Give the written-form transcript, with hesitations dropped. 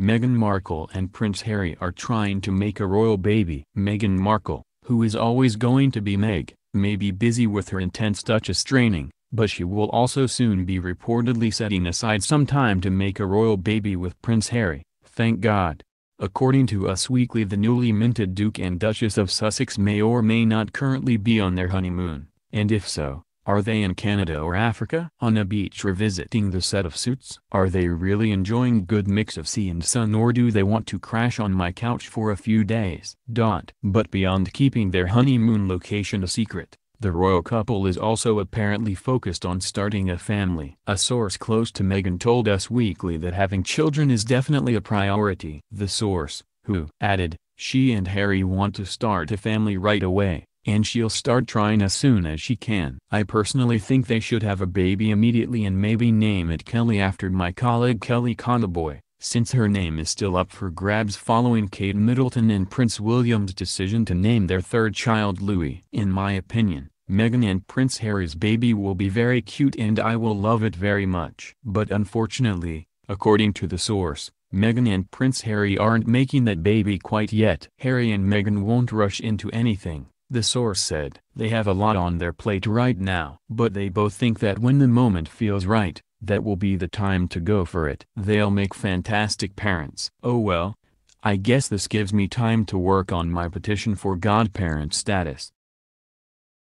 Meghan Markle and Prince Harry are trying to make a royal baby. Meghan Markle, who is always going to be Meg, may be busy with her intense Duchess training, but she will also soon be reportedly setting aside some time to make a royal baby with Prince Harry, thank God. According to Us Weekly, the newly minted Duke and Duchess of Sussex may or may not currently be on their honeymoon, and if so, are they in Canada or Africa? On a beach revisiting the set of Suits? Are they really enjoying good mix of sea and sun, or do they want to crash on my couch for a few days? But beyond keeping their honeymoon location a secret, the royal couple is also apparently focused on starting a family. A source close to Meghan told Us Weekly that having children is definitely a priority. The source, who added, she and Harry want to start a family right away, and she'll start trying as soon as she can. I personally think they should have a baby immediately and maybe name it Kelly after my colleague Kelly Conaboy, since her name is still up for grabs following Kate Middleton and Prince William's decision to name their third child Louis. In my opinion, Meghan and Prince Harry's baby will be very cute and I will love it very much. But unfortunately, according to the source, Meghan and Prince Harry aren't making that baby quite yet. Harry and Meghan won't rush into anything, the source said. They have a lot on their plate right now. But they both think that when the moment feels right, that will be the time to go for it. They'll make fantastic parents. Oh well, I guess this gives me time to work on my petition for godparent status.